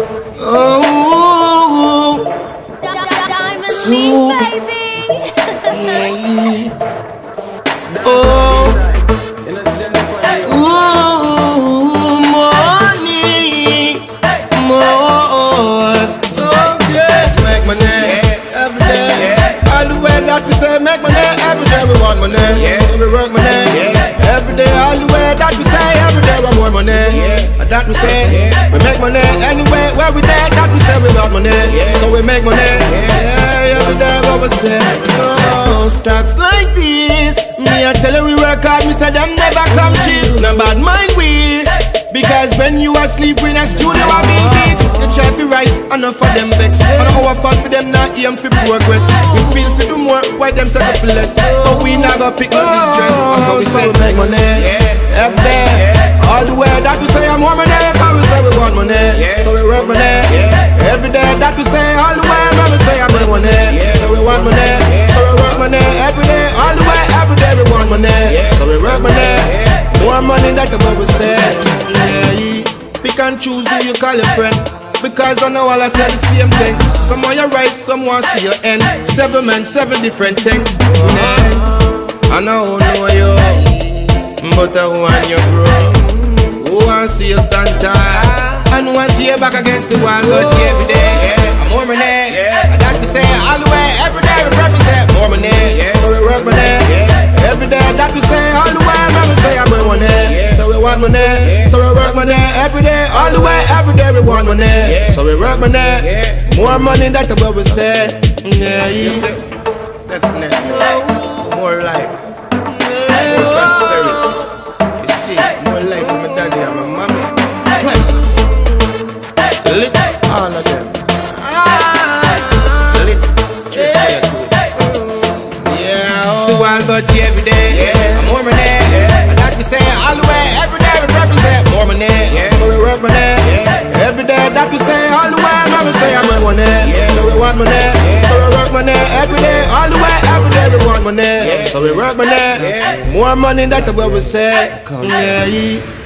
Oh, diamond so, baby. Yeah. Oh, money, more. Okay, make money every day. All the way that we say make money every day. We want money, so we work money every day. All the way that we say every day we want money. That we say, we make money anywhere where we there. That we say we got money, so we make money. Yeah, every day what we say. Oh, stocks like this, me I tell you we work hard. Mister them never come cheap. No bad mind we, because when you are asleep we in a studio I make beats. You try to rise, enough for them vex. I know our fault for them not aim for progress. We feel for do more, why them settle for less? But we never pick up this dress. So we say we make money every day. All the way that we say I'm more money, but we say we want money, so we work money. Every day that we say all the way, but we say I'm more money, so we want money, so we work money. Every day, all the way, every day we want money, so we work money. More money than what we say. Yeah, pick and choose who you call your friend, because on all I say the same thing. Some want your right, some want see your end. 7 men, 7 different things. Yeah. I know who know you, but I want you grow. Who wants to see you stand tall, and who wants to see you back against the wall? But every day, I'm more money, and that we say all the way. Every day we represent more money, so we work money. Every day that we say all the way, man, we say I'm more money, so we want money, so we work money. Every day, all the way, every day we want money, so we work money. More money, that's what we say. Yeah, you say definitely more life, more prosperity. You see, more life for my daddy and my mommy. Lit all of them. Lit straight to all but every day. I'm more money, and that we say all the way. Every day we represent more money, so we work money. Every day that we say all the way, mama say I'm more money, so we want money, so we work money. Every day all the way, every day we want money, so we work money. More money than what we say. Come here.